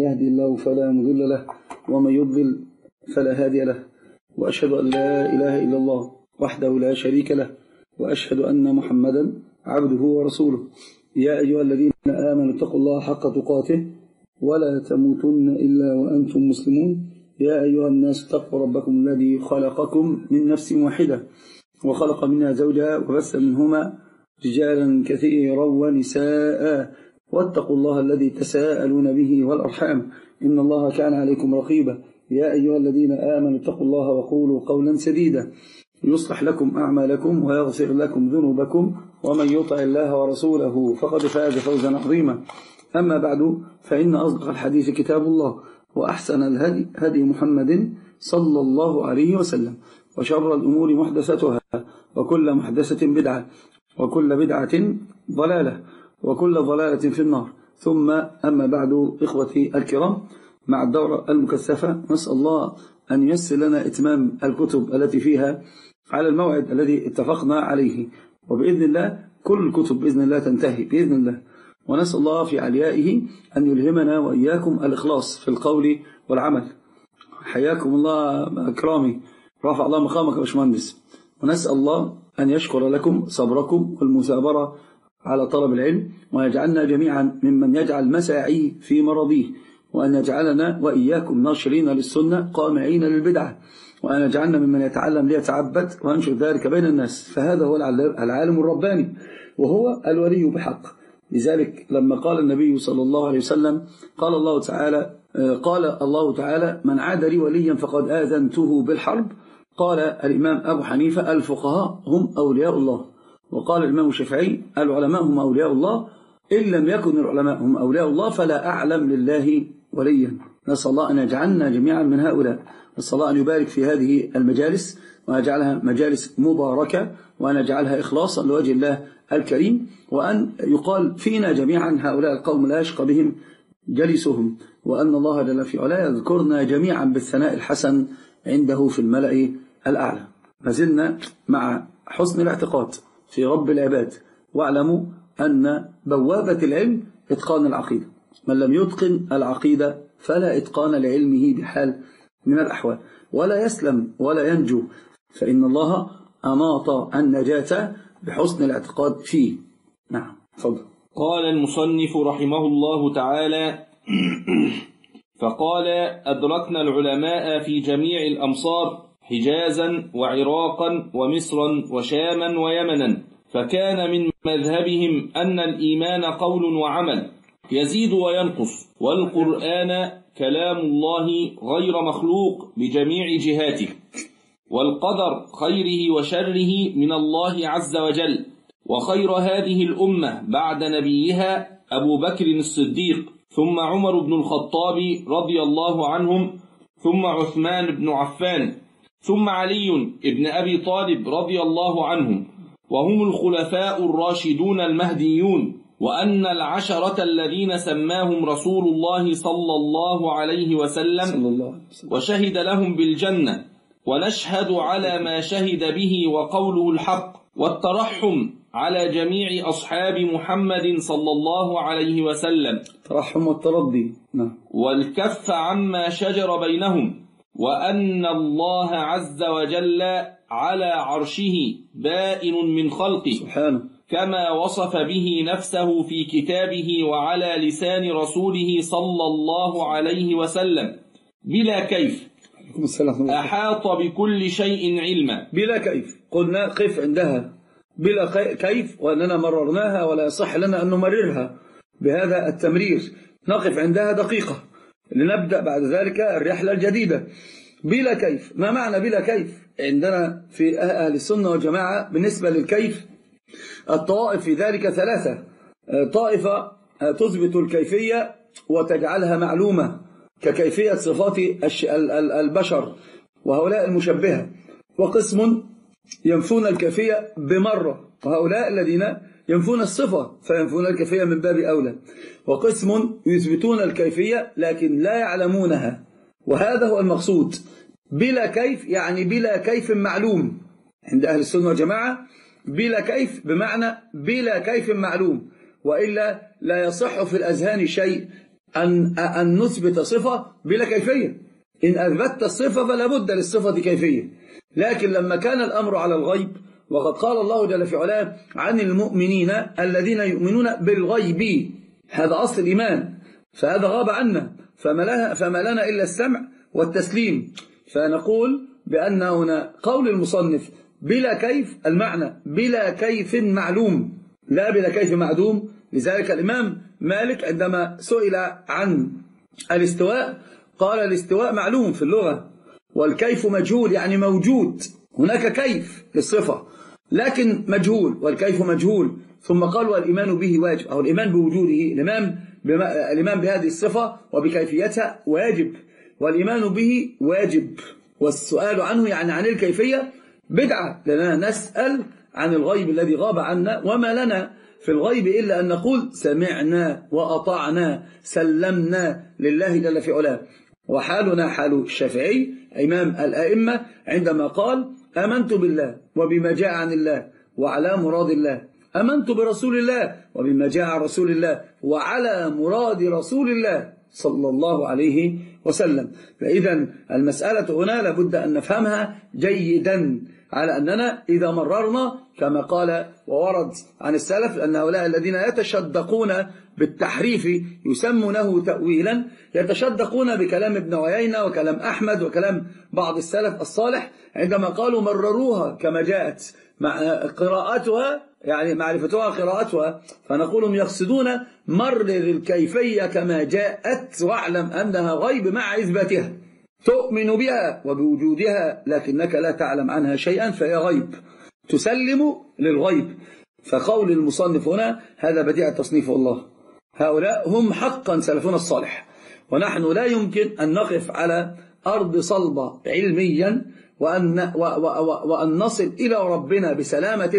يهدي الله فلا مضل له ومن يضلل فلا هادي له، وأشهد أن لا إله إلا الله وحده لا شريك له، وأشهد أن محمدا عبده ورسوله. يا أيها الذين آمنوا اتقوا الله حق تقاته ولا تموتن إلا وأنتم مسلمون. يا أيها الناس اتقوا ربكم الذي خلقكم من نفس واحدة وخلق منها زوجها وبث منهما رجالا كثيرا ونساء، واتقوا الله الذي تساءلون به والأرحام إن الله كان عليكم رقيبا. يا أيها الذين آمنوا اتقوا الله وقولوا قولا سديدا يصلح لكم أعمالكم ويغفر لكم ذنوبكم ومن يطع الله ورسوله فقد فاز فوزا عظيما. أما بعد، فإن أصدق الحديث كتاب الله، وأحسن الهدي هدي محمد صلى الله عليه وسلم، وشر الأمور محدثاتها، وكل محدثة بدعة، وكل بدعة ضلالة، وكل ضلالة في النار. ثم أما بعد، إخوتي الكرام، مع الدورة المكثفة نسأل الله أن ييسر لنا إتمام الكتب التي فيها على الموعد الذي اتفقنا عليه، وبإذن الله كل الكتب بإذن الله تنتهي بإذن الله. ونسأل الله في عليائه أن يلهمنا وإياكم الإخلاص في القول والعمل. حياكم الله أكرامي، رفع الله مقامك يا باشمهندس. ونسأل الله أن يشكر لكم صبركم والمثابرة على طلب العلم، ويجعلنا جميعا ممن يجعل مساعيه في مرضيه، وأن يجعلنا وإياكم ناشرين للسنة قامعين للبدعة، وأن يجعلنا ممن يتعلم ليتعبد وينشر ذلك بين الناس، فهذا هو العالم الرباني وهو الولي بحق. لذلك لما قال النبي صلى الله عليه وسلم قال الله تعالى من عاد لي وليا فقد آذنته بالحرب، قال الإمام أبو حنيفة الفقهاء هم أولياء الله، وقال الإمام الشافعي العلماء هم أولياء الله، إن لم يكن العلماء هم أولياء الله فلا أعلم لله وليا. نسأل الله أن يجعلنا جميعا من هؤلاء. نسأل الله أن يبارك في هذه المجالس، وأن يجعلها مجالس مباركة، وأن يجعلها إخلاصا لوجه الله الكريم، وأن يقال فينا جميعا هؤلاء القوم لا يشقى بهم جلسهم، وأن الله جل في علاه يذكرنا جميعا بالثناء الحسن عنده في الملأ الأعلى. ما زلنا مع حسن الاعتقاد في رب العباد، واعلموا أن بوابة العلم إتقان العقيدة، من لم يتقن العقيدة فلا إتقان لعلمه بحال من الأحوال، ولا يسلم ولا ينجو، فإن الله أناط النجاة بحسن الاعتقاد فيه. نعم، تفضل. قال المصنف رحمه الله تعالى: فقال أدركنا العلماء في جميع الأمصار حجازا وعراقا ومصرا وشاما ويمنا، فكان من مذهبهم أن الإيمان قول وعمل يزيد وينقص، والقرآن كلام الله غير مخلوق بجميع جهاته، والقدر خيره وشره من الله عز وجل. وخير هذه الأمة بعد نبيها أبو بكر الصديق، ثم عمر بن الخطاب رضي الله عنهم، ثم عثمان بن عفان، ثم علي بن أبي طالب رضي الله عنهم، وهم الخلفاء الراشدون المهديون، وأن العشرة الذين سماهم رسول الله صلى الله عليه وسلم وشهد لهم بالجنة، ونشهد على ما شهد به وقوله الحق، والترحم على جميع أصحاب محمد صلى الله عليه وسلم، ترحم والترضي، والكف عما شجر بينهم، وأن الله عز وجل على عرشه بائن من خلقه سبحانه، كما وصف به نفسه في كتابه وعلى لسان رسوله صلى الله عليه وسلم بلا كيف، أحاط بكل شيء علما. بلا كيف قلنا قف عندها بلا كيف، وأننا مررناها ولا يصح لنا أن نمررها بهذا التمرير، نقف عندها دقيقة لنبدأ بعد ذلك الرحلة الجديدة. بلا كيف، ما معنى بلا كيف؟ عندنا في أهل السنة والجماعة بالنسبة للكيف الطوائف في ذلك ثلاثة: طائفة تثبت الكيفية وتجعلها معلومة ككيفية صفات البشر وهؤلاء المشبهة، وقسم ينفون الكيفية بمرة وهؤلاء الذين ينفون الصفة فينفون الكيفية من باب أولى، وقسم يثبتون الكيفية لكن لا يعلمونها، وهذا هو المقصود. بلا كيف يعني بلا كيف معلوم عند أهل السنة والجماعة، بلا كيف بمعنى بلا كيف معلوم، وإلا لا يصح في الأذهان شيء أن نثبت صفة بلا كيفية. إن أثبتت الصفة فلا بد للصفة كيفية. لكن لما كان الأمر على الغيب، وقد قال الله جل في علاه عن المؤمنين الذين يؤمنون بالغيب، هذا أصل الإيمان، فهذا غاب عنا، فما لنا إلا السمع والتسليم. فنقول بأن هنا قول المصنف بلا كيف، المعنى بلا كيف معلوم لا بلا كيف معدوم. لذلك الإمام مالك عندما سئل عن الاستواء قال الاستواء معلوم في اللغة، والكيف مجهول، يعني موجود، هناك كيف للصفة لكن مجهول، والكيف مجهول. ثم قال والإيمان به واجب، أو الإيمان بوجوده، الإيمان بهذه الصفة وبكيفيتها واجب، والإيمان به واجب، والسؤال عنه يعني عن الكيفية بدعة، لأننا نسأل عن الغيب الذي غاب عنا، وما لنا في الغيب إلا أن نقول سمعنا وأطعنا سلمنا لله جل في علاه. وحالنا حال الشافعي إمام الأئمة عندما قال آمنت بالله وبما جاء عن الله وعلى مراد الله، آمنت برسول الله وبما جاء عن رسول الله وعلى مراد رسول الله صلى الله عليه وسلم. فإذا المسألة هنا لابد أن نفهمها جيدا، على أننا إذا مررنا كما قال وورد عن السلف أن هؤلاء الذين يتشدقون بالتحريف يسمونه تأويلا، يتشدقون بكلام ابن عيينة وكلام أحمد وكلام بعض السلف الصالح عندما قالوا مرروها كما جاءت مع قراءتها، يعني معرفتها قراءتها، فنقولهم يقصدون مرر الكيفية كما جاءت واعلم أنها غيب مع إثباتها، تؤمن بها وبوجودها لكنك لا تعلم عنها شيئا فهي غيب، تسلم للغيب. فقول المصنف هنا هذا بديع تصنيف الله، هؤلاء هم حقا سلفنا الصالح، ونحن لا يمكن أن نقف على أرض صلبة علميا وأن نصل إلى ربنا بسلامة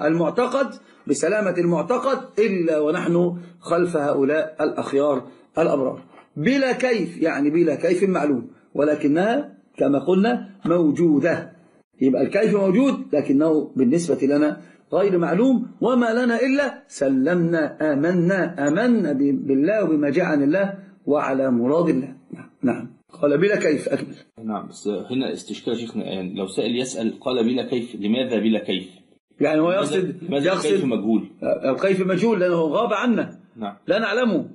المعتقد بسلامة المعتقد إلا ونحن خلف هؤلاء الأخيار الأبرار، بلا كيف، يعني بلا كيف معلوم، ولكنها كما قلنا موجودة. يبقى الكيف موجود لكنه بالنسبة لنا غير معلوم، وما لنا إلا سلمنا آمنا بالله وبما جاء عن الله وعلى مراد الله. نعم، قال بلا كيف. أكمل. نعم، بس هنا استشكال شيخنا، يعني لو سائل يسأل قال بلا كيف، لماذا بلا كيف؟ يعني هو يقصد الكيف مجهول، الكيف مجهول لأنه غاب عنا. نعم. لا نعلمه.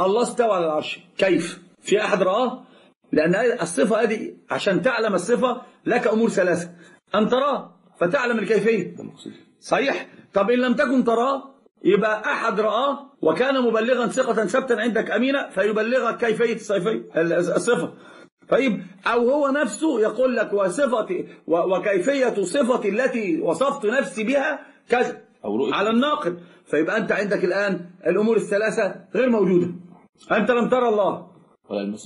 الله استوى على العرش، كيف؟ في أحد رآه؟ لأن الصفة هذه عشان تعلم الصفة لك أمور ثلاثة، أن تراه فتعلم الكيفية، صحيح؟ طب إن لم تكن تراه يبقى أحد رآه وكان مبلغا ثقة ثبتا عندك أمينة فيبلغك كيفية الصفة، طيب؟ أو هو نفسه يقول لك وصفتي وكيفية صفتي التي وصفت نفسي بها كذا على الناقد، فيبقى أنت عندك الآن الأمور الثلاثة غير موجودة، أنت لم ترى الله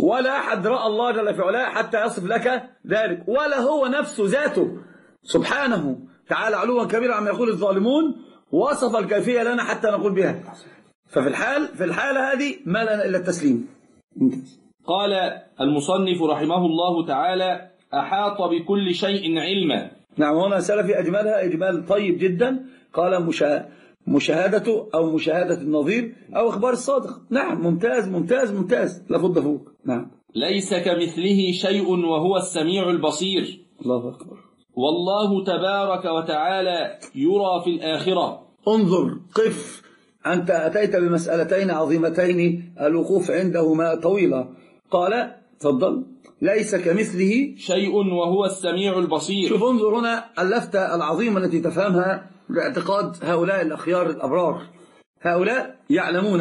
ولا أحد رأى الله جل في علاه حتى يصف لك ذلك، ولا هو نفسه ذاته سبحانه تعالى علوا كبيرا عما يقول الظالمون وصف الكيفية لنا حتى نقول بها. ففي الحالة هذه ما لنا إلا التسليم. قال المصنف رحمه الله تعالى أحاط بكل شيء علما. نعم، هنا سلفي أجملها إجمال طيب جدا، قال مشاهدة أو مشاهدة النظير أو أخبار الصادق. نعم، ممتاز ممتاز ممتاز، لابد فوق. نعم، ليس كمثله شيء وهو السميع البصير. الله أكبر. والله تبارك وتعالى يرى في الآخرة. انظر، قف، أنت أتيت بمسألتين عظيمتين الوقوف عندهما طويلة. قال تفضل، ليس كمثله شيء وهو السميع البصير. شوف، انظر هنا اللفتة العظيمة التي تفهمها باعتقاد هؤلاء الأخيار الأبرار. هؤلاء يعلمون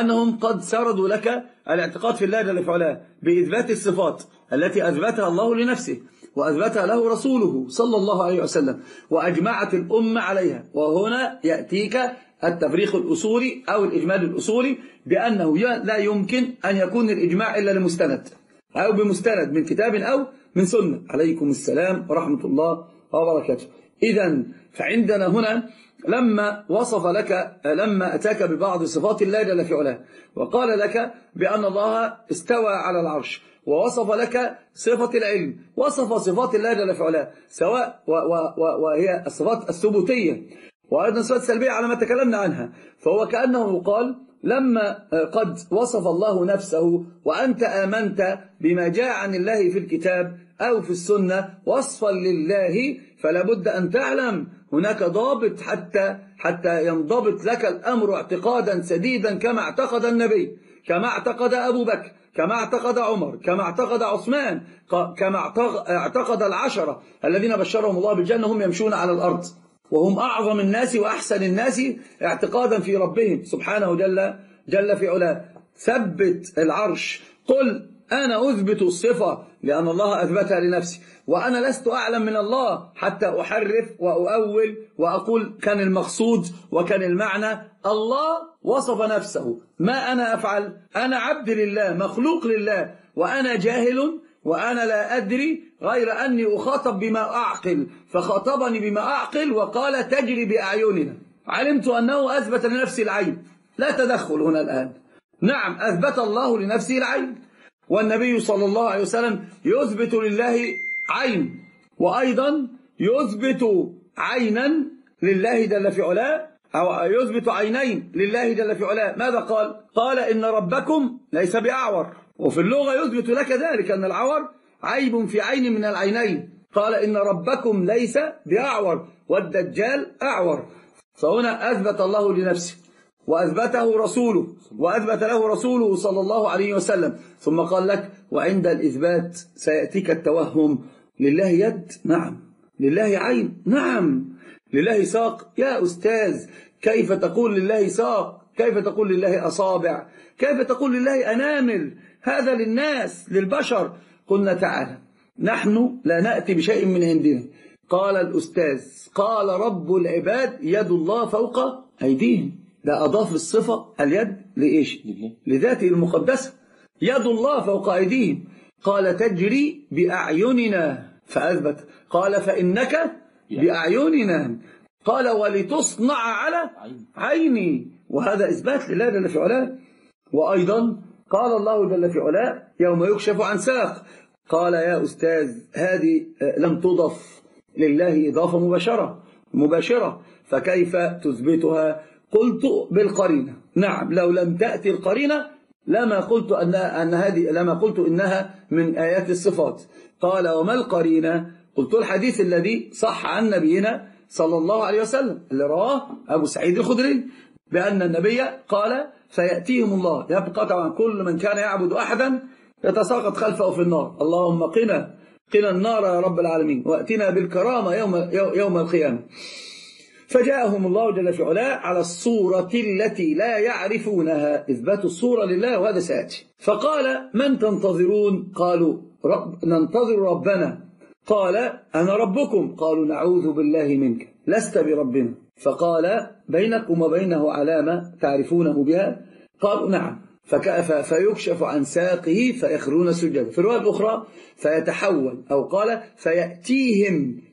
أنهم قد سردوا لك الاعتقاد في الله جل في علاه بإثبات الصفات التي أثبتها الله لنفسه وأثبتها له رسوله صلى الله عليه وسلم وأجمعت الأمة عليها. وهنا يأتيك التفريق الأصولي أو الإجمال الأصولي بأنه لا يمكن أن يكون الإجماع إلا لمستند أو بمستند من كتاب أو من سنة. عليكم السلام ورحمة الله وبركاته. إذا فعندنا هنا لما وصف لك، لما أتاك ببعض صفات الله جل في علاه وقال لك بأن الله استوى على العرش، ووصف لك صفة العلم، وصف صفات الله جل في علاه سواء وهي الصفات الثبوتية وأيضا صفات سلبية على ما تكلمنا عنها، فهو كأنه قال لما قد وصف الله نفسه وأنت آمنت بما جاء عن الله في الكتاب أو في السنة وصفا لله، فلا بد أن تعلم هناك ضابط حتى ينضبط لك الأمر اعتقادا سديدا، كما اعتقد النبي، كما اعتقد أبو بكر، كما اعتقد عمر، كما اعتقد عثمان، كما اعتقد العشرة الذين بشرهم الله بالجنة هم يمشون على الأرض، وهم أعظم الناس وأحسن الناس اعتقادا في ربهم سبحانه جل في علاه. ثبت العرش، قل أنا أثبت الصفة لأن الله أثبتها لنفسي، وأنا لست أعلم من الله حتى أحرف وأؤول وأقول كان المقصود وكان المعنى. الله وصف نفسه، ما أنا أفعل؟ أنا عبد لله، مخلوق لله، وأنا جاهل وأنا لا أدري، غير أني أخاطب بما أعقل، فخاطبني بما أعقل وقال تجري بأعيننا. علمت أنه أثبت لنفسي العين، لا تدخل هنا الآن. نعم، أثبت الله لنفسه العين، والنبي صلى الله عليه وسلم يثبت لله عين، وأيضا يثبت عينا لله جل في علاه، أو يثبت عينين لله جل في علاه. ماذا قال؟ قال إن ربكم ليس بأعور، وفي اللغة يثبت لك ذلك، أن العور عيب في عين من العينين. قال إن ربكم ليس بأعور والدجال أعور، فهنا أثبت الله لنفسه وأثبته رسوله، وأثبت له رسوله صلى الله عليه وسلم. ثم قال لك وعند الإثبات سيأتيك التوهم. لله يد؟ نعم. لله عين؟ نعم. لله ساق؟ يا أستاذ كيف تقول لله ساق؟ كيف تقول لله أصابع؟ كيف تقول لله أنامل؟ هذا للناس، للبشر. قلنا تعالى نحن لا نأتي بشيء من عندنا. قال الأستاذ قال رب العباد يد الله فوق أيديهم. ده أضاف الصفة اليد لإيش؟ لذاته المقدسة، يد الله فوق أيديهم. قال تجري بأعيننا فأثبت، قال فإنك بأعيننا، قال ولتصنع على عيني، وهذا إثبات لله جل في علاه. وأيضا قال الله جل في علاه يوم يكشف عن ساق. قال يا أستاذ هذه لم تضف لله إضافة مباشرة فكيف تثبتها؟ قلت بالقرينة. نعم، لو لم تأتي القرينة لما قلت إنها من آيات الصفات. قال وما القرينة؟ قلت الحديث الذي صح عن نبينا صلى الله عليه وسلم، اللي رواه أبو سعيد الخدري، بأن النبي قال فيأتيهم الله، يبقى طبعا كل من كان يعبد أحدا يتساقط خلفه في النار، اللهم قنا النار يا رب العالمين، وأتنا بالكرامة يوم القيامة. فجاءهم الله جل في علاه على الصورة التي لا يعرفونها، إثبات الصورة لله، وهذا سيأتي. فقال من تنتظرون؟ قالوا ننتظر ربنا. قال أنا ربكم. قالوا نعوذ بالله منك، لست بربنا. فقال بينكم وبينه علامة تعرفونه بها؟ قالوا نعم. فيكشف عن ساقه فيخرون سجدا. في الرواية الأخرى فيتحول، أو قال فيأتيهم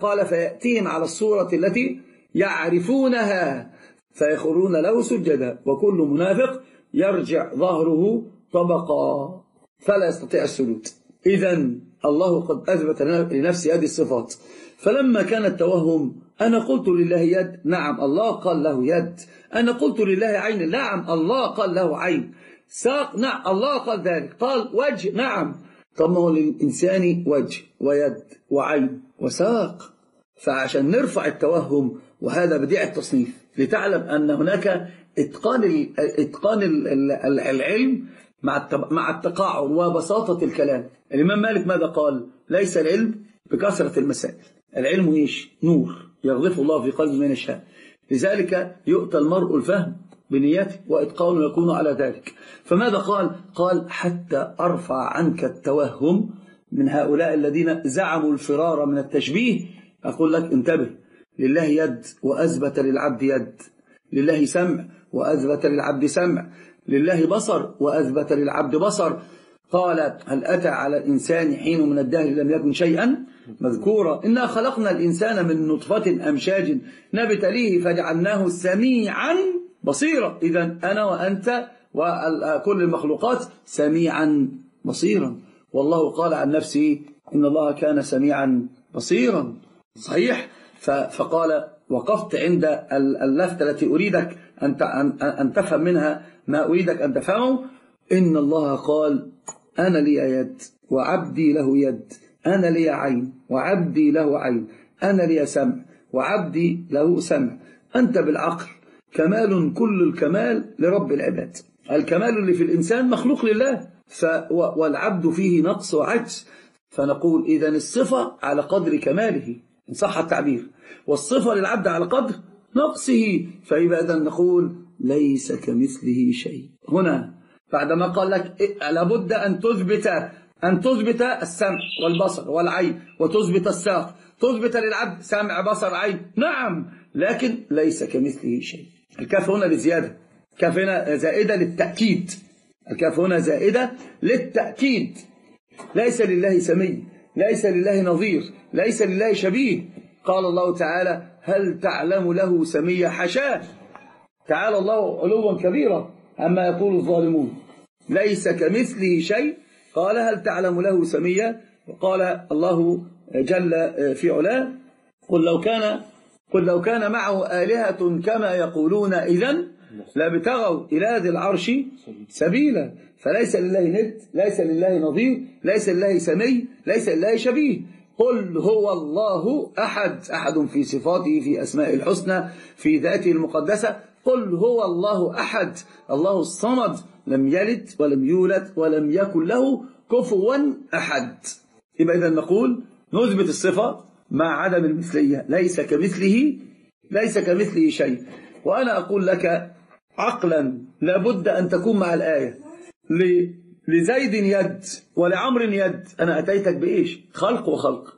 قال فيأتيهم على الصورة التي يعرفونها فيخرون له سجدا. وكل منافق يرجع ظهره طبقا فلا يستطيع السجود. إذا الله قد أثبت لنفسه هذه الصفات. فلما كان التوهم أنا قلت لله يد، نعم الله قال له يد. أنا قلت لله عين، نعم الله قال له عين. ساق، نعم الله قال ذلك. قال وجه، نعم. طب ما هو للإنسان وجه ويد وعين وساق، فعشان نرفع التوهم. وهذا بديع التصنيف، لتعلم أن هناك إتقان العلم مع التقاعد وبساطة الكلام. الإمام مالك ماذا قال؟ ليس العلم بكثرة المسائل، العلم إيش؟ نور يغلف الله في قلب من يشاء، لذلك يؤتى المرء الفهم بنيته وإتقانه يكون على ذلك. فماذا قال؟ قال حتى أرفع عنك التوهم من هؤلاء الذين زعموا الفرار من التشبيه. أقول لك انتبه، لله يد وأثبت للعبد يد، لله سمع وأثبت للعبد سمع، لله بصر وأثبت للعبد بصر. قالت هل أتى على الإنسان حين من الدهر لم يكن شيئا مذكورا، إنا خلقنا الإنسان من نطفة أمشاج نبتليه فجعلناه سميعا بصيرا. إذا أنا وأنت وكل المخلوقات سميعا بصيرا، والله قال عن نفسه إن الله كان سميعا بصيرا، صحيح. فقال وقفت عند اللفتة التي أريدك أن تفهم منها ما أريدك أن تفهمه. إن الله قال أنا لي يد وعبدي له يد، أنا لي عين وعبدي له عين، أنا لي سمع وعبدي له سمع. أنت بالعقل كمال، كل الكمال لرب العباد. الكمال اللي في الإنسان مخلوق لله، والعبد فيه نقص وعجز. فنقول إذا الصفة على قدر كماله إن صح التعبير، والصفة للعبد على قدر نقصه. فإذا نقول ليس كمثله شيء. هنا بعدما قال لك لابد أن تثبت السمع والبصر والعين وتثبت الساق، تثبت للعبد سمع بصر عين، نعم، لكن ليس كمثله شيء. الكاف هنا لزيادة، الكاف هنا زائدة للتأكيد، الكاف هنا زائدة للتأكيد. ليس لله سمي، ليس لله نظير، ليس لله شبيه. قال الله تعالى هل تعلم له سميا، حاشاه، تعالى الله علوا كبيرا عما يقول الظالمون. ليس كمثله شيء، قال هل تعلم له سميا، وقال الله جل في علاه قل لو كان معه آلهة كما يقولون إذن لابتغوا إلى ذي العرش سبيلا. فليس لله ند، ليس لله نظير، ليس لله سمي، ليس لله شبيه. قل هو الله أحد، أحد في صفاته، في أسماء الحسنى، في ذاته المقدسة. قل هو الله أحد، الله الصمد، لم يلد ولم يولد ولم يكن له كفوا أحد. يبقى إذا نقول نثبت الصفة مع عدم المثلية، ليس كمثله شيء. وأنا أقول لك عقلا لابد أن تكون مع الآية لزيد يد ولعمر يد. أنا أتيتك بإيش؟ خلق وخلق،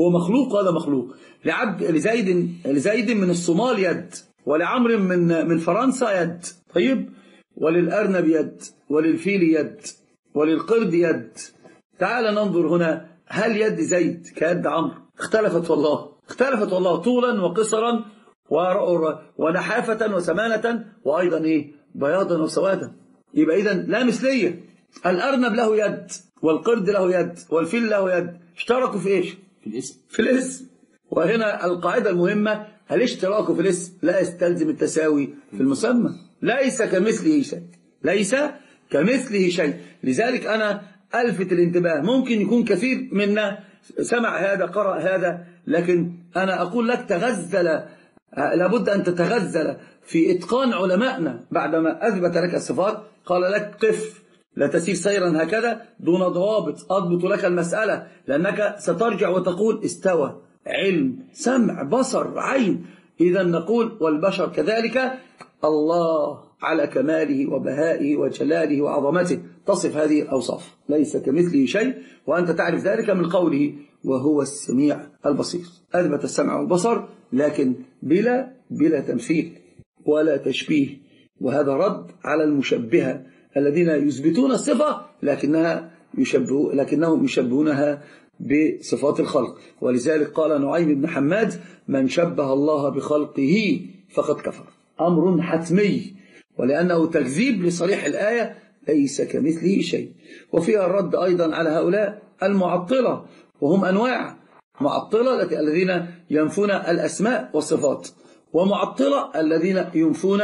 هو مخلوق وهذا مخلوق. لزيد من الصومال يد، ولعمر من فرنسا يد، طيب، وللأرنب يد، وللفيل يد، وللقرد يد. تعال ننظر هنا، هل يد زيد كيد عمرو؟ اختلفت والله طولا وقصرا ونحافة وسمانة، وأيضا بياضا وسوادا. يبقى إذا لا مثلية. الأرنب له يد، والقرد له يد، والفيل له يد، اشتركوا في إيش؟ في الاسم. وهنا القاعدة المهمة، هل اشتراكوا في الاسم لا يستلزم التساوي في المسمى. ليس كمثله شيء. لذلك أنا ألفت الانتباه. ممكن يكون كثير منا سمع هذا، قرأ هذا، لكن أنا أقول لك لابد أن تتغزل في إتقان علمائنا. بعدما أثبت لك الصفات قال لك قف، لا تسير سيرا هكذا دون ضوابط أضبط لك المسألة، لأنك سترجع وتقول استوى، علم، سمع، بصر، عين. إذا نقول والبشر كذلك، الله على كماله وبهائه وجلاله وعظمته تصف هذه الأوصاف. ليس كمثله شيء، وأنت تعرف ذلك من قوله وهو السميع البصير. أثبت السمع والبصر لكن بلا تمثيل ولا تشبيه، وهذا رد على المشبهة الذين يثبتون الصفة لكنهم يشبهونها بصفات الخلق. ولذلك قال نعيم بن حماد من شبه الله بخلقه فقد كفر، أمر حتمي، ولأنه تكذيب لصريح الآية ليس كمثله شيء. وفيها الرد أيضا على هؤلاء المعطلة، وهم أنواع معطلة الذين ينفون الأسماء والصفات، ومعطلة الذين ينفون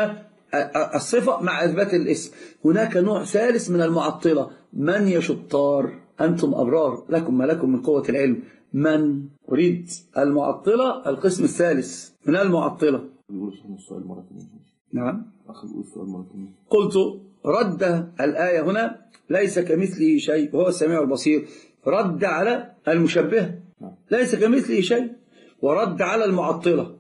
الصفة مع إثبات الاسم. هناك نوع ثالث من المعطلة، من يا شطار أنتم أبرار لكم ما لكم من قوة العلم. من أريد المعطلة القسم الثالث من المعطلة. نعم، قلت رد الآية هنا ليس كمثله شيء وهو السميع البصير، رد على المشبه ليس كمثله شيء، ورد على المعطلة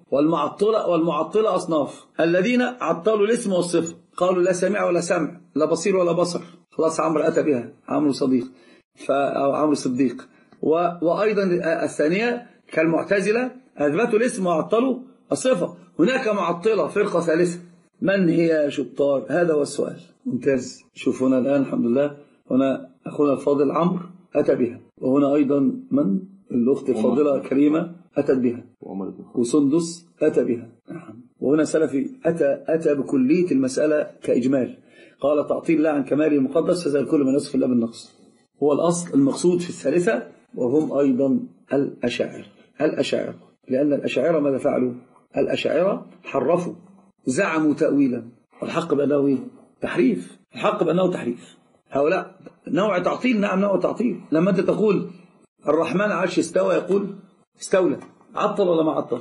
أصناف، الذين عطلوا الاسم والصفة، قالوا لا سميع ولا سمع، لا بصير ولا بصر. خلاص عمرو أتى بها، عمرو صديق. وأيضا الثانية كالمعتزلة، أثبتوا الاسم وعطلوا الصفة. هناك معطلة فرقة ثالثة، من هي شطار؟ هذا هو السؤال. ممتاز. شوف هنا الآن الحمد لله، هنا أخونا الفاضل عمرو أتى بها، وهنا أيضا من الأخت الفاضلة كريمة أتت بها، وسندس أتى بها، وهنا سلفي أتى بكلية المسألة كإجمال. قال تعطيل لا عن كماله المقدس، فزال كل من يصف الله بالنقص. هو الأصل المقصود في الثالثة، وهم أيضا الأشاعرة، لأن الأشاعرة ماذا فعلوا؟ الأشاعرة حرفوا، زعموا تأويلا، والحق بأنه تحريف. الحق بأنه تحريف. هؤلاء نوع تعطيل. نعم نوع تعطيل. لما أنت تقول الرحمن عرش استوى، يقول استولى. عطل ولا ما عطل؟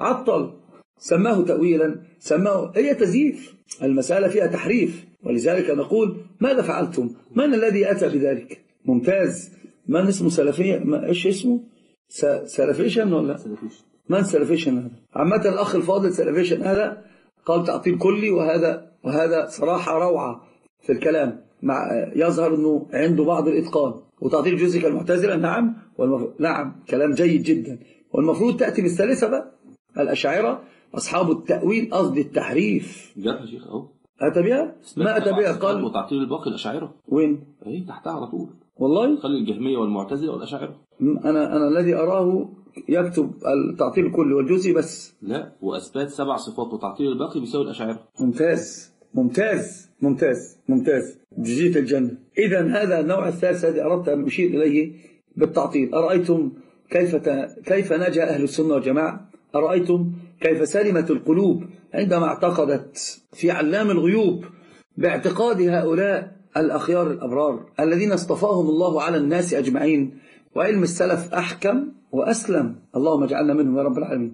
عطل. سماه تأويلا، سماه، هي تزييف. المسألة فيها تحريف، ولذلك نقول ماذا فعلتم؟ من الذي أتى بذلك؟ ممتاز. من اسمه سلفية؟ إيش اسمه؟ سلفيشن ولا؟ من سلفيشن هذا؟ عامة الأخ الفاضل سلفيشن هذا قال تعطيل كلي، وهذا صراحة روعة في الكلام، مع يظهر أنه عنده بعض الإتقان. وتعطيل جزئي كالمعتزلة، نعم، نعم كلام جيد جدا. والمفروض تأتي بالثالثة بقى الأشاعرة أصحاب التأويل، قصدي التحريف. جاء شيخ أهو أتى بها؟ ما أتى بها؟ قال وتعطيل الباقي الأشاعرة. وين؟ أهي تحتها على طول. والله خلي الجهمية والمعتزلة والأشاعرة. أنا الذي أراه يكتب التعطيل كله والجزئي بس. لا، وأثبات 7 صفات وتعطيل الباقي بيساوي الأشاعرة. ممتاز ممتاز ممتاز ممتاز، جزيت الجنة. إذا هذا النوع الثالث الذي أردت أن أشير إليه بالتعطيل. أرأيتم كيف نجا أهل السنة والجماعة؟ أرأيتم كيف سلمت القلوب عندما اعتقدت في علام الغيوب باعتقاد هؤلاء الأخيار الأبرار الذين اصطفاهم الله على الناس أجمعين. وعلم السلف أحكم وأسلم، اللهم اجعلنا منهم يا رب العالمين.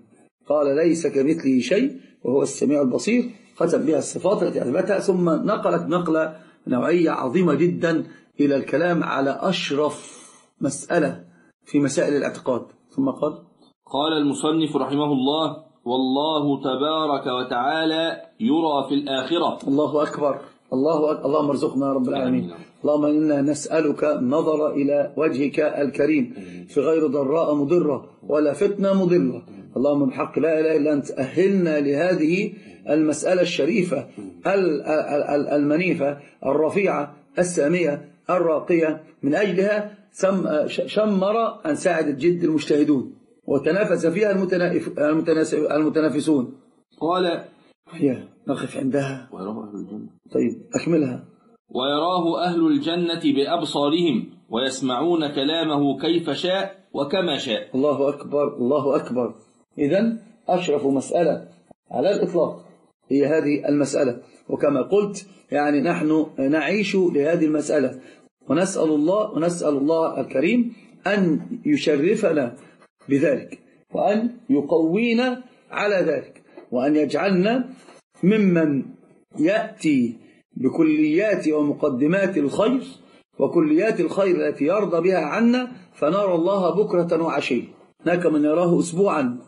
قال ليس كمثله شيء وهو السميع البصير، ختم بها الصفات التي أثبتها، ثم نقلت نقلة نوعية عظيمة جدا إلى الكلام على أشرف مسألة في مسائل الاعتقاد. ثم قال المصنف رحمه الله: والله تبارك وتعالى يرى في الآخرة. الله أكبر. اللهم ارزقنا يا رب العالمين. اللهم إنا نسألك نظر إلى وجهك الكريم في غير ضراء مضرة ولا فتنة مضلة. اللهم من حق لا إله إلا أنت أهلنا لهذه المسألة الشريفة المنيفة الرفيعة السامية الراقية. من أجلها شمر أن ساعد الجد المجتهدون، وتنافس فيها المتنافسون. قال نقف عندها. ويراه أهل الجنة. طيب أكملها. ويراه أهل الجنة بأبصارهم ويسمعون كلامه كيف شاء وكما شاء. الله أكبر الله أكبر. إذن أشرف مسألة على الإطلاق هي هذه المسألة، وكما قلت يعني نحن نعيش لهذه المسألة، ونسأل الله الكريم أن يشرفنا بذلك، وأن يقوينا على ذلك، وأن يجعلنا ممن يأتي بكليات ومقدمات الخير وكليات الخير التي يرضى بها عنا، فنرى الله بكرة وعشية. هناك من يراه أسبوعا،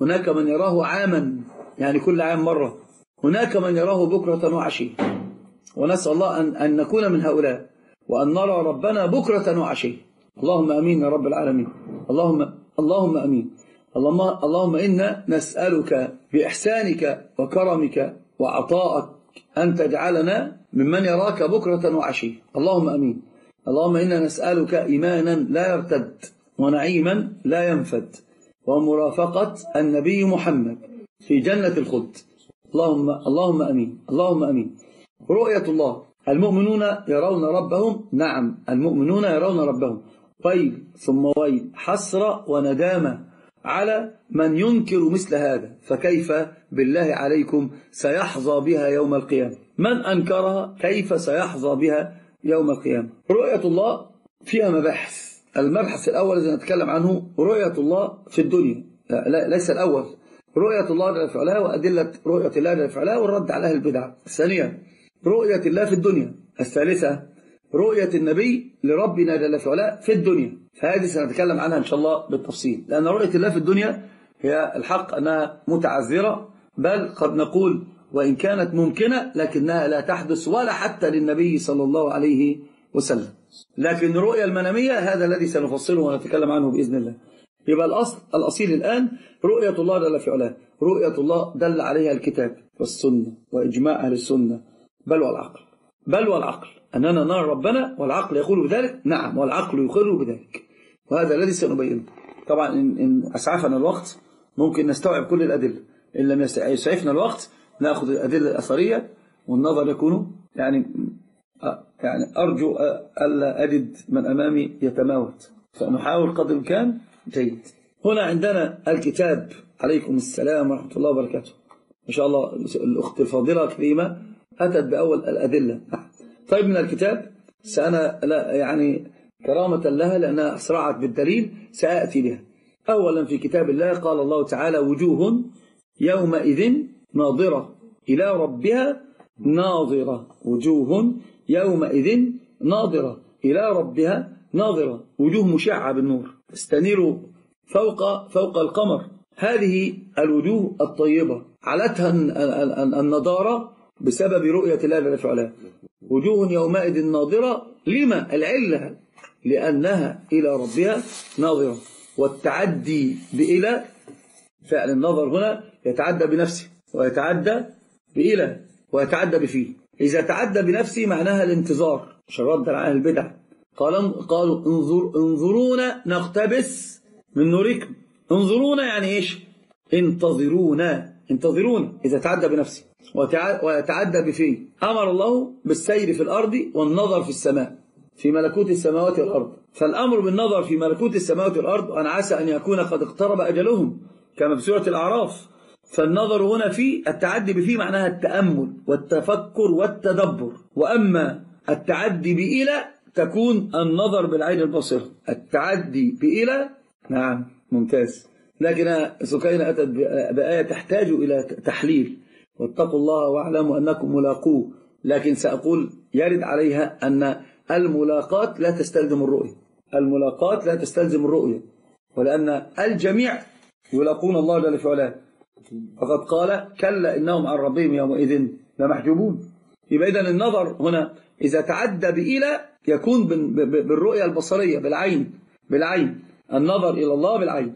هناك من يراه عاما، يعني كل عام مرة، هناك من يراه بكرة وعشية. ونسأل الله أن نكون من هؤلاء، وأن نرى ربنا بكرة وعشية. اللهم أمين يا رب العالمين. اللهم أمين. اللهم إنا نسألك بإحسانك وكرمك وعطائك أن تجعلنا ممن يراك بكرة وعشية. اللهم أمين. اللهم إنا نسألك إيمانا لا يرتد، ونعيما لا ينفد، ومرافقة النبي محمد في جنة الخلد. اللهم أمين. اللهم أمين. رؤية الله. المؤمنون يرون ربهم. نعم المؤمنون يرون ربهم. ويل ثم ويل، حسرة وندامة على من ينكر مثل هذا، فكيف بالله عليكم سيحظى بها يوم القيامة. من أنكرها كيف سيحظى بها يوم القيامة. رؤية الله فيها مباحث. المبحث الأول الذي نتكلم عنه رؤية الله في الدنيا، لا ليس الأول، رؤية الله جل في علاه وأدلة رؤية الله جل في علاه والرد على أهل البدع. الثانية رؤية الله في الدنيا. الثالثة رؤية النبي لربنا جل في علاه في الدنيا. فهذه سنتكلم عنها إن شاء الله بالتفصيل، لأن رؤية الله في الدنيا هي الحق أنها متعذرة، بل قد نقول وإن كانت ممكنة لكنها لا تحدث ولا حتى للنبي صلى الله عليه وسلم. لكن الرؤية المنامية هذا الذي سنفصله ونتكلم عنه بإذن الله. يبقى الأصيل الآن رؤية الله جل في علاه. رؤية الله دل عليها الكتاب والسنة وإجماع أهل السنة، بل والعقل. أننا نرى ربنا والعقل يقول بذلك. نعم والعقل يقر بذلك، وهذا الذي سنبينه. طبعا إن أسعفنا الوقت ممكن نستوعب كل الأدلة، إن لم يسعفنا الوقت نأخذ الأدلة الأثرية، والنظر يكون يعني أرجو ألا أجد من أمامي يتماوت، فنحاول قدر الإمكان. جيد. هنا عندنا الكتاب عليكم السلام ورحمة الله وبركاته. إن شاء الله الأخت الفاضلة كريمة أتت بأول الأدلة. طيب من الكتاب سأنا لا يعني كرامة لها لأنها أسرعت بالدليل سأأتي بها. أولا في كتاب الله قال الله تعالى: وجوه يومئذ ناظرة إلى ربها ناظرة، وجوه يومئذ ناظرة إلى ربها ناظرة، وجوه مشعة بالنور استنيروا فوق القمر. هذه الوجوه الطيبة علتها النضارة بسبب رؤية الله جل في علاه. وجوه يومئذ ناظرة، لما العلة؟ لأنها إلى ربها ناظرة. والتعدي بإلى فعل النظر هنا يتعدى بنفسه ويتعدى بإلى ويتعدى بفيه. إذا تعدى بنفسه معناها الانتظار، مش رد على أهل البدع. قالوا انظرونا نقتبس من نوركم. انظرونا يعني إيش؟ انتظرونا، انتظرون إذا تعدى بنفسه ويتعدى بفيه. أمر الله بالسير في الأرض والنظر في السماء في ملكوت السماوات والأرض، فالأمر بالنظر في ملكوت السماوات والأرض أن عسى أن يكون قد اقترب أجلهم كما في سورة الأعراف. فالنظر هنا في التعدي بفيه معناها التأمل والتفكر والتدبر. وأما التعدي بإلى تكون النظر بالعين البصيرة. التعدي بإلى نعم ممتاز. لكن سكينة أتت بآية تحتاج إلى تحليل: واتقوا الله واعلموا أنكم ملاقوه. لكن سأقول يرد عليها أن الملاقات لا تستلزم الرؤية، الملاقات لا تستلزم الرؤية، ولأن الجميع يلاقون الله جل في علاه. فقد قال: كلا إنهم عن ربهم يومئذ لمحجوبون. يبقى إذن النظر هنا إذا تعدى بإلى يكون بالرؤية البصرية بالعين، النظر إلى الله بالعين.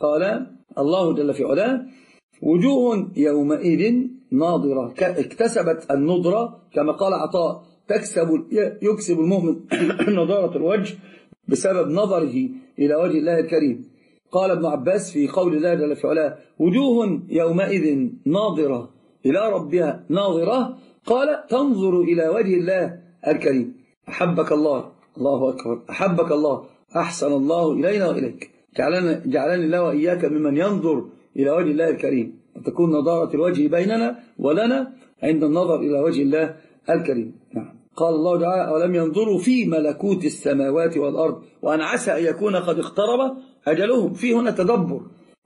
قال الله جل في علاه: وجوه يومئذ ناظرة، اكتسبت النضرة كما قال عطاء: يكسب المؤمن نضارة الوجه بسبب نظره إلى وجه الله الكريم. قال ابن عباس في قول الله جل في علاه: وجوه يومئذ ناظرة إلى ربها ناظرة، قال: تنظر إلى وجه الله الكريم. أحبك الله، الله أكبر، أحبك الله، أحسن الله إلينا وإليك، جعلني الله وإياك ممن ينظر إلى وجه الله الكريم، وتكون نضارة الوجه بيننا ولنا عند النظر إلى وجه الله الكريم. نعم. قال الله تعالى: أولم ينظروا في ملكوت السماوات والأرض وأن عسى أن يكون قد اقترب أجلهم. في هنا تدبر.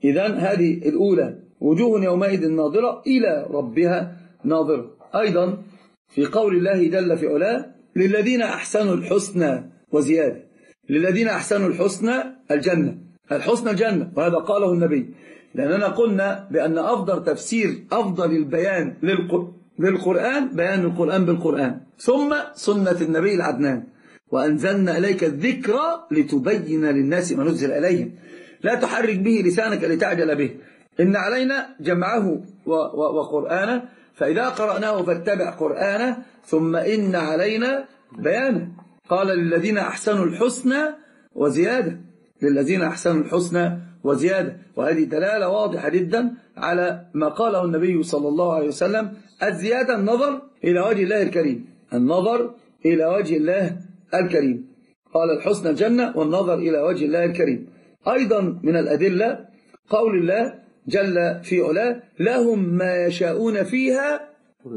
إذن هذه الأولى وجوه يومئذ ناظرة إلى ربها ناظرة. أيضا في قول الله جل في علاه: للذين أحسنوا الحسنى وزيادة. للذين أحسنوا الحسنى الجنة، الحسنى الجنة، وهذا قاله النبي. لأننا قلنا بأن أفضل تفسير، أفضل البيان للقرآن بيان القرآن بالقرآن، ثم سنة النبي العدنان: وأنزلنا إليك الذكرى لتبين للناس ما نزل إليهم، لا تحرك به لسانك لتعجل به، إن علينا جمعه وقرآنه، فإذا قرأناه فاتبع قرآنه، ثم إن علينا بيانه. قال: للذين أحسنوا الحسنى وزيادة. للذين أحسنوا الحسنى وزيادة، وهذه دلالة واضحة جدا على ما قاله النبي صلى الله عليه وسلم: الزيادة النظر إلى وجه الله الكريم، النظر إلى وجه الله الكريم. قال: الحسنى الجنة والنظر إلى وجه الله الكريم. أيضا من الأدلة قول الله جل في علاه: لهم ما يشاءون فيها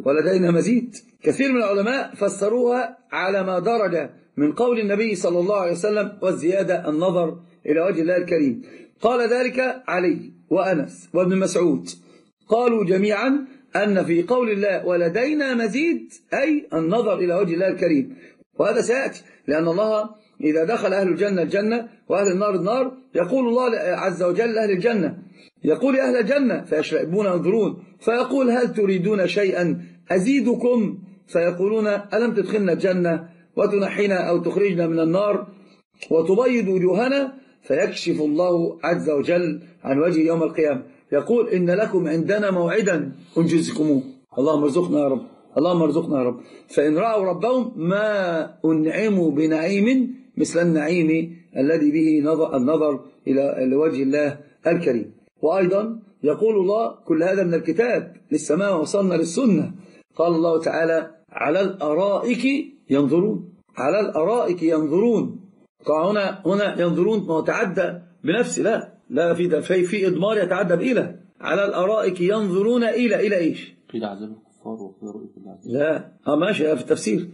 ولدينا مزيد. كثير من العلماء فسروها على ما درج من قول النبي صلى الله عليه وسلم: والزيادة النظر إلى وجه الله الكريم. قال ذلك علي وأنس وابن مسعود، قالوا جميعا أن في قول الله ولدينا مزيد أي النظر إلى وجه الله الكريم. وهذا سيأتي، لأن الله إذا دخل أهل الجنة الجنة وأهل النار النار، يقول الله عز وجل لأهل الجنة، يقول: يا أهل الجنة، فيشربون ينظرون، فيقول: هل تريدون شيئا أزيدكم؟ فيقولون: ألم تدخلنا الجنة وتنحينا أو تخرجنا من النار وتبيض وجوهنا؟ فيكشف الله عز وجل عن وجه يوم القيامة، يقول: إن لكم عندنا موعدا أنجزكموه. اللهم ارزقنا يا رب، اللهم ارزقنا يا رب. فإن رأوا ربهم ما أنعموا بنعيم مثل النعيم الذي به النظر إلى وجه الله الكريم. وأيضا يقول الله: كل هذا من الكتاب للسماء وصلنا للسنة. قال الله تعالى: على الأرائك ينظرون. على الأرائك ينظرون. هنا ينظرون ما تعدى بنفسه، لا لا في إضمار يتعدى بإلى. على الأرائك ينظرون إلى إيش؟ قيل عذاب الكفار وقيل رؤية الله. لا ماشي في التفسير.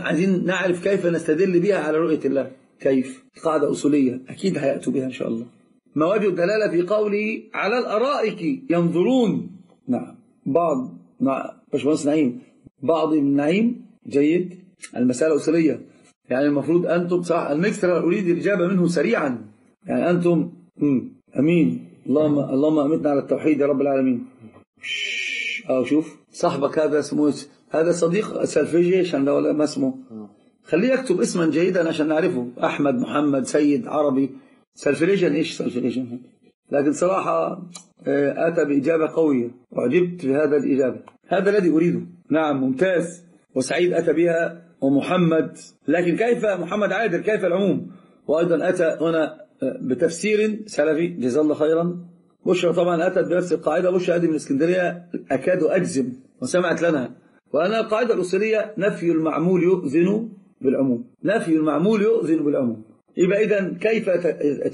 عايزين نعرف كيف نستدل بها على رؤية الله. كيف؟ قاعدة أصولية أكيد هيأتوا بها إن شاء الله. ما وجه الدلالة في قوله على الأرائك ينظرون؟ نعم بعض باشمهندس نعيم بعض من نعيم جيد. المسألة أصولية يعني المفروض أنتم بصراحة المكسر أريد الإجابة منه سريعا. يعني أنتم أمين اللهم أمتنا على التوحيد يا رب العالمين. أو شوف صاحبك هذا اسمه هذا صديق سلفيجي عشان ده ولا ما اسمه خليه يكتب اسما جيدا عشان نعرفه. أحمد محمد سيد عربي سلفيجي إيش سلفيجي. لكن صراحة أتى بإجابة قوية وعجبت بهذا الإجابة هذا الذي أريده. نعم ممتاز وسعيد أتى بها ومحمد. لكن كيف محمد عادل كيف العموم؟ وأيضا أتى هنا بتفسير سلفي جزا الله خيرا. بشرى طبعا أتت بنفس القاعدة. بشرى هذه من اسكندرية أكاد أجزم وسمعت لنا. وأنا القاعدة الأصولية نفي المعمول يؤذن بالعموم. نفي المعمول يؤذن بالعموم. يبقى إذا كيف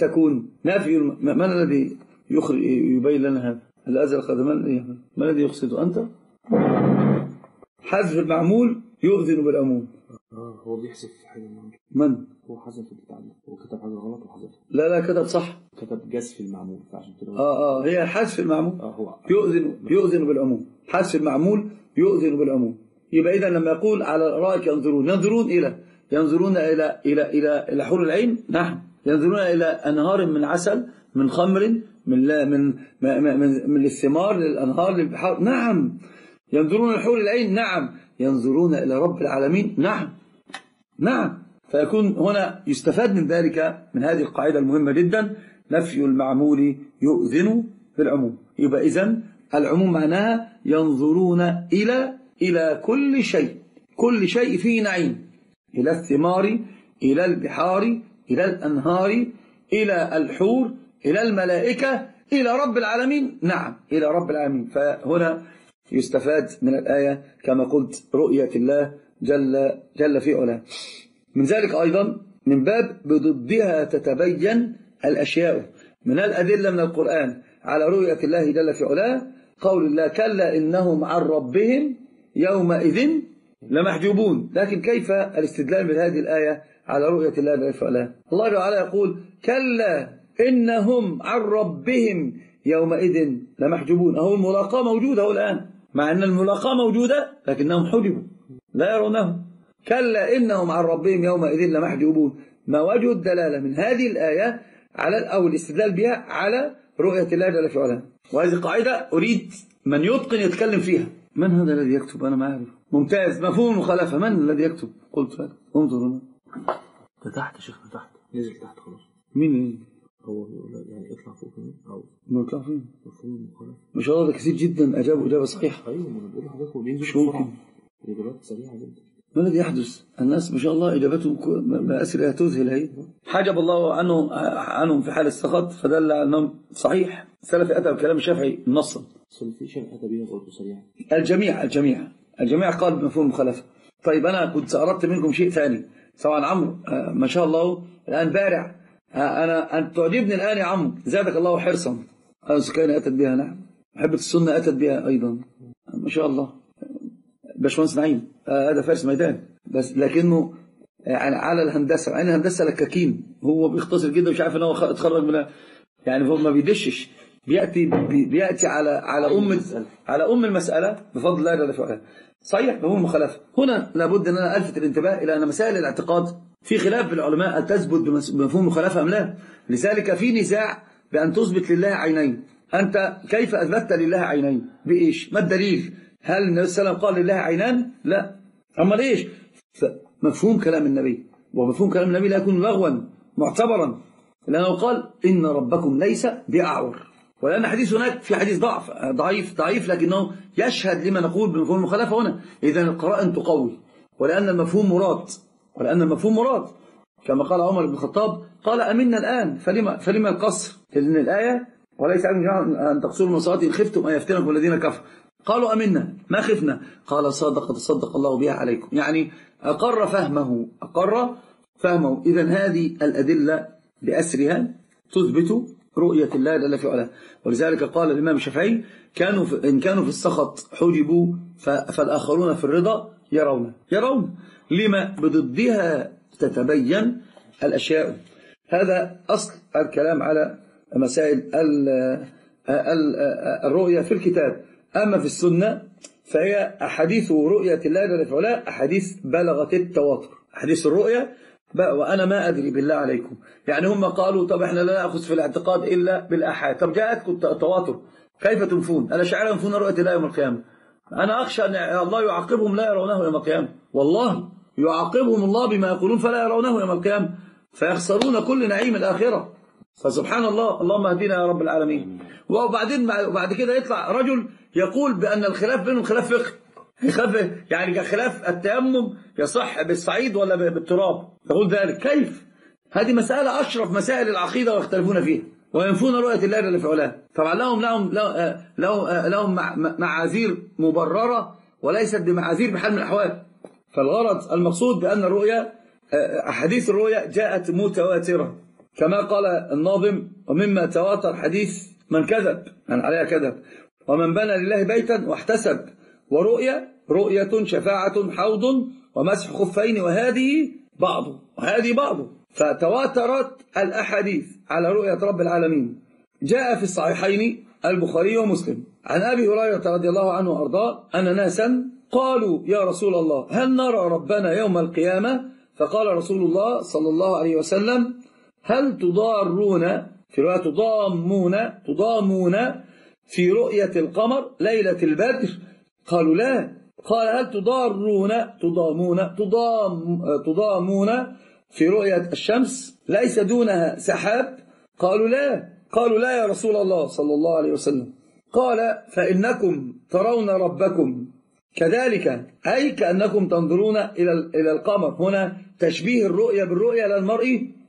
تكون نفي من الذي يبين لنا هذا الأزل قدما ما الذي يقصده أنت؟ حذف المعمول يؤذن بالعموم. هو بيحسب حاجة من هو حذف في التعليق هو كتب حاجة غلط وحذفها. لا كتب صح كتب جذف المعمول فعشان كده هي حذف المعمول هو يؤذن بالعموم. حذف المعمول يؤذن بالعموم. يبقى إذا لما يقول على الأرائك ينظرون إلى ينظرون إلى حور العين. نعم ينظرون إلى أنهار من عسل من خمر من الثمار للأنهار للبحار. نعم ينظرون إلى حور العين. نعم ينظرون إلى رب العالمين. نعم فيكون هنا يستفاد من ذلك من هذه القاعدة المهمة جدا نفي المعمول يؤذن بالعموم. يبقى إذن العموم معناها ينظرون إلى كل شيء. كل شيء فيه نعيم إلى الثمار إلى البحار إلى الأنهار إلى الحور إلى الملائكة إلى رب العالمين. نعم إلى رب العالمين. فهنا يستفاد من الآية كما قلت رؤية الله جل في علاه. من ذلك أيضا من باب بضدها تتبين الأشياء من الأدلة من القرآن على رؤية الله جل في علاه قول الله كلا إنهم عن ربهم يومئذ لمحجوبون. لكن كيف الاستدلال من هذه الآية على رؤية الله جل في علاه؟ الله تعالى يقول كلا إنهم عن ربهم يومئذ لمحجوبون. أهو الملاقاة موجودة أهو الآن مع أن الملاقاة موجودة لكنهم حجبوا لا يرونه. كلا إنهم عن ربهم يومئذ لمحجوبون. ما وجه الدلالة من هذه الآية على الأول الاستدلال بها على رؤية الله جل في علاه. وهذه قاعدة أريد من يتقن يتكلم فيها. من هذا الذي يكتب؟ أنا ما أعرف. ممتاز مفهوم المخالفة. من الذي يكتب؟ قلت لك انظروا تحت يا شيخ تحت نزل تحت خلاص. مين هو يعني اطلع فوق او نطلع فين مفهوم المخالفة ما شاء الله كثير جدا أجابوا إجابة صحيحة. أيوه ما أنا بقول لحضرتك هو بينزل بسرعة إجابات سريعة جدا. ما الذي يحدث؟ الناس ما شاء الله إجابتهم أسئلة تذهل. هي حجب الله عنهم في حال السخط فدل على أنهم صحيح. السلفي أتى بكلام الشافعي نصا. السلفي أتى بيه برضه سريعا. الجميع قال بمفهوم المخالفة. طيب أنا كنت أردت منكم شيء ثاني طبعا عمرو ما شاء الله الآن بارع. أنا أن تعجبني الآن يا عمرو زادك الله حرصا. سكينة أتت بها. نعم محبة السنة أتت بها أيضا ما شاء الله. باشمهندس نعيم هذا فارس ميدان بس لكنه يعني على الهندسة مع ان الهندسة لكاكين هو بيختصر جدا مش عارف ان هو اتخرج منها يعني هو ما بيدشش بيأتي على أم المسألة بفضل الله جل في علاه. صحيح هو المخالفة هنا لابد ان انا الفت الانتباه الى ان مسائل الاعتقاد في خلاف العلماء تثبت بمفهوم المخالفة ام لا. لذلك في نزاع بان تثبت لله عينين. انت كيف اثبتت لله عينين؟ بايش؟ ما الدليل؟ هل النبي صلى الله عليه وسلم قال لله عينان؟ لا. أما إيش؟ مفهوم كلام النبي ومفهوم كلام النبي لا يكون لغوا معتبرا لأنه قال إن ربكم ليس بأعور. ولأن حديث هناك في حديث ضعيف لكنه يشهد لما نقول بمفهوم المخالفة هنا. إذا القرائن تقوي ولأن المفهوم مراد كما قال عمر بن الخطاب قال أمنا الآن فلما القصر لأن الآية وليس عليكم أن تقصروا من صلاتي إن خفتم أن يفتنكم الذين كفروا قالوا أمنا ما خفنا قال صدق الله بها عليكم. يعني أقر فهمه. إذن هذه الأدلة بأسرها تثبت رؤية الله جل في علاه. ولذلك قال الإمام الشافعي: كانوا إن كانوا في السخط حجبوا فالآخرون في الرضا يرون. لما بضدها تتبين الأشياء. هذا أصل الكلام على مسائل الرؤية في الكتاب. أما في السنة فهي أحاديث رؤية الله جل في علاه أحاديث بلغت التواتر. أحاديث الرؤية بقى، وأنا ما أدري بالله عليكم، يعني هم قالوا طب إحنا لا نأخذ في الاعتقاد إلا بالأحاد، طب جاءتكم التواتر كيف تنفون؟ الأشاعرة ينفون رؤية الله يوم القيامة. أنا أخشى أن الله يعاقبهم لا يرونه يوم القيامة، والله يعاقبهم الله بما يقولون فلا يرونه يوم القيامة، فيخسرون كل نعيم الآخرة. فسبحان الله، اللهم اهدنا يا رب العالمين. وبعدين بعد كده يطلع رجل يقول بأن الخلاف بينهم خلاف فقه، يعني خلاف التيمم يصح بالصعيد ولا بالتراب، يقول ذلك. كيف؟ هذه مسألة أشرف مسائل العقيدة ويختلفون فيها وينفون رؤية الله جل في علاه. طبعا لهم معاذير مبررة وليست بمعاذير بحال من الأحوال. فالغرض المقصود بأن الرؤية، أحاديث الرؤية جاءت متواترة، كما قال الناظم: ومما تواتر حديث من كذب، من عليها كذب، ومن بنى لله بيتا واحتسب، ورؤية شفاعة حوض ومسح خفين وهذه بعض. فتواترت الأحاديث على رؤية رب العالمين. جاء في الصحيحين البخاري ومسلم عن أبي هريرة رضي الله عنه وأرضاه أن ناسا قالوا: يا رسول الله، هل نرى ربنا يوم القيامة؟ فقال رسول الله صلى الله عليه وسلم: هل تضارون، في رواية تضامون في رؤية القمر ليلة البدر؟ قالوا: لا. قال: هل تضامون في رؤية الشمس ليس دونها سحاب؟ قالوا: لا. قالوا: لا يا رسول الله صلى الله عليه وسلم. قال: فإنكم ترون ربكم كذلك، أي كأنكم تنظرون إلى القمر. هنا تشبيه الرؤية بالرؤية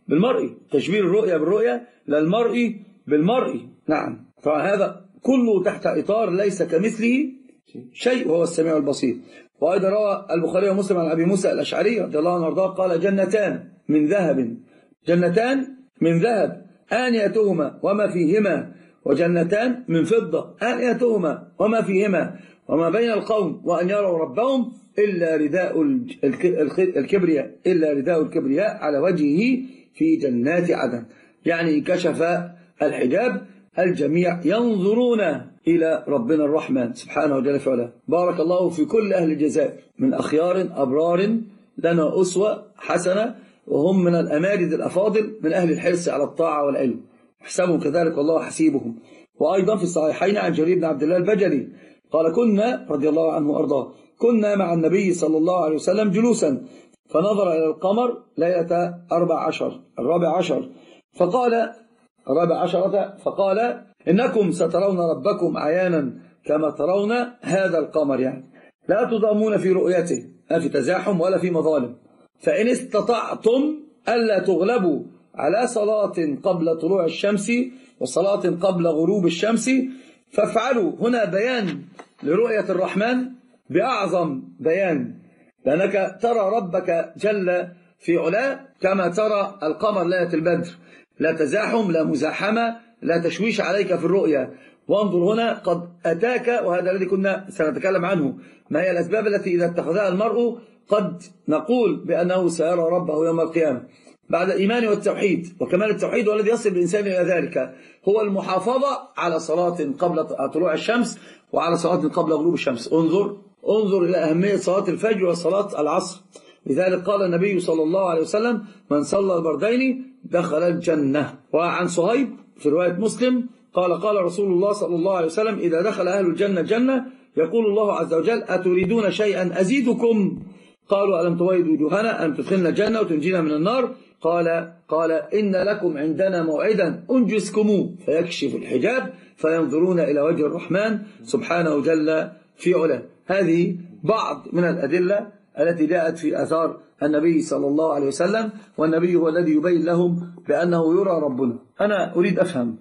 بالمرئي، تشبيه الرؤية بالرؤية للمرئي بالمرئي. نعم. فهذا كله تحت إطار ليس كمثله شيء وهو السميع البصير. وأيضا روى البخاري ومسلم عن أبي موسى الأشعري رضي الله عنه وأرضاه قال: جنتان من ذهب آنيتهما وما فيهما، وجنتان من فضة آنيتهما وما فيهما، وما بين القوم وأن يروا ربهم إلا رداء الكبرياء على وجهه في جنات عدن. يعني كشف الحجاب، الجميع ينظرون إلى ربنا الرحمن سبحانه جل في علاه. بارك الله في كل أهل الجزائر من أخيار أبرار، لنا أسوة حسنة، وهم من الأماجد الأفاضل من أهل الحرص على الطاعة والعلم، احسبهم كذلك والله حسيبهم. وأيضا في الصحيحين عن جرير بن عبد الله البجلي قال: كنا رضي الله عنه وأرضاه، كنا مع النبي صلى الله عليه وسلم جلوسا، فنظر إلى القمر ليلة 14 فقال: إنكم سترون ربكم عيانا كما ترون هذا القمر، يعني لا تضامون في رؤيته، لا في تزاحم ولا في مظالم، فإن استطعتم ألا تغلبوا على صلاة قبل طلوع الشمس وصلاة قبل غروب الشمس فافعلوا. هنا بيان لرؤية الرحمن بأعظم بيان، لأنك ترى ربك جل في علاه كما ترى القمر ليلة البدر، لا تزاحم، لا مزاحمة، لا تشويش عليك في الرؤية. وانظر هنا قد أتاك، وهذا الذي كنا سنتكلم عنه، ما هي الأسباب التي إذا اتخذها المرء قد نقول بأنه سيرى ربه يوم القيامة. بعد الإيمان والتوحيد وكمال التوحيد، والذي يصل الإنسان إلى ذلك هو المحافظة على صلاة قبل طلوع الشمس وعلى صلاة قبل غروب الشمس. انظر إلى أهمية صلاة الفجر وصلاة العصر. لذلك قال النبي صلى الله عليه وسلم: من صلى الفردين دخل الجنة. وعن صهيب في رواية مسلم قال: قال رسول الله صلى الله عليه وسلم: إذا دخل أهل الجنة جنة يقول الله عز وجل: أتريدون شيئا أزيدكم؟ قالوا: ألم تبيض وجوهنا أن تدخلنا الجنة وتنجينا من النار؟ قال: إن لكم عندنا موعدا أنجزكموه. فيكشف الحجاب فينظرون إلى وجه الرحمن سبحانه جل في علاه. هذه بعض من الأدلة التي جاءت في آثار النبي صلى الله عليه وسلم، والنبي هو الذي يبين لهم بأنه يرى ربنا. أنا أريد أفهم،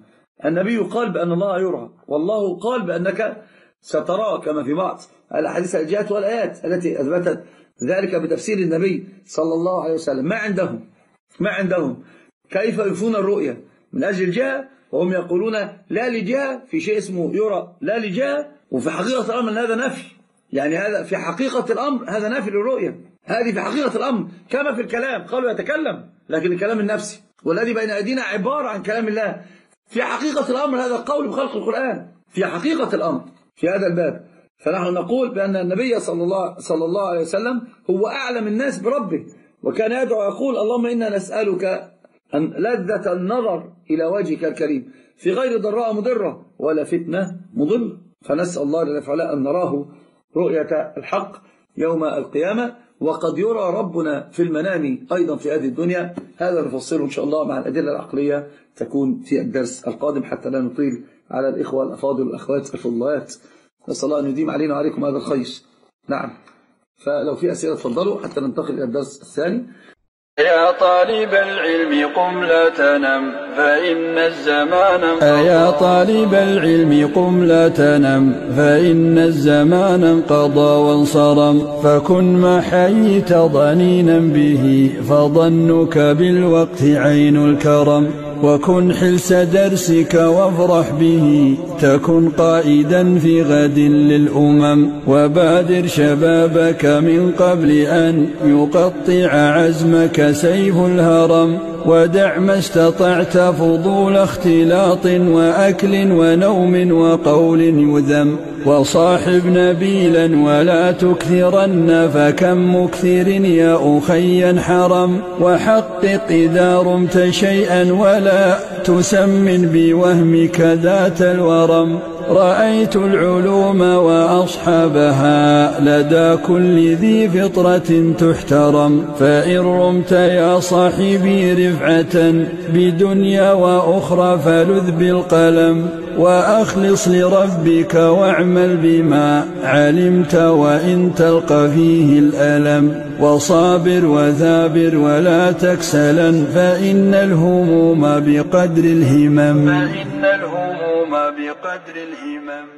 النبي قال بأن الله يرى، والله قال بأنك سترى، كما في بعض الأحاديث الجات والآيات التي أثبتت ذلك بتفسير النبي صلى الله عليه وسلم. ما عندهم كيف ينفون الرؤية من أجل الجهة، وهم يقولون لا لجهة في شيء اسمه يرى لا لجهة، وفي حقيقة الأمر أن هذا نفي، يعني هذا في حقيقة الأمر هذا نفي للرؤية، هذه في حقيقة الأمر. كما في الكلام قالوا يتكلم لكن الكلام النفسي، والذي بين أيدينا عبارة عن كلام الله. في حقيقة الأمر هذا القول بخلق القرآن في حقيقة الأمر في هذا الباب. فنحن نقول بأن النبي صلى الله عليه وسلم هو أعلم الناس بربه، وكان يدعو يقول اللهم إنا نسألك أن لذة النظر إلى وجهك الكريم في غير ضراء مضرة ولا فتنة مضلة. فنسأل الله جل وعلا أن نراه رؤية الحق يوم القيامة، وقد يرى ربنا في المنام أيضا في هذه الدنيا. هذا نفصله إن شاء الله مع الأدلة العقلية تكون في الدرس القادم، حتى لا نطيل على الإخوة الأفاضل والأخوات الفضلات. نسأل الله أن يديم علينا وعليكم هذا الخير. نعم، فلو في أسئلة تفضلوا حتى ننتقل إلى الدرس الثاني. يا طالب العلم قم لا تنم فإن الزمان انقضى. يا طالب العلم قم لا تنم فإن الزمان انقضى وانصرم، فكن ما حييت ضنينا به فظنك بالوقت عين الكرم، وكن حلس درسك وافرح به تكن قائدا في غد للأمم، وبادر شبابك من قبل أن يقطع عزمك سيف الهرم، ودع ما استطعت فضول اختلاط وأكل ونوم وقول يذم، وصاحب نبيلا ولا تكثرن فكم مكثر يا أخي انحرم، وحقق إذا رمت شيئا ولا تسمن بوهمك ذات الورم، رأيت العلوم وأصحابها لدى كل ذي فطرة تحترم، فإن رمت يا صاحبي رفعة بدنيا وأخرى فلذ بالقلم، وأخلص لربك واعمل بما علمت وإن تلقى فيه الألم، وصابر وثابر ولا تكسلا فإن الهموم بقدر الهمم.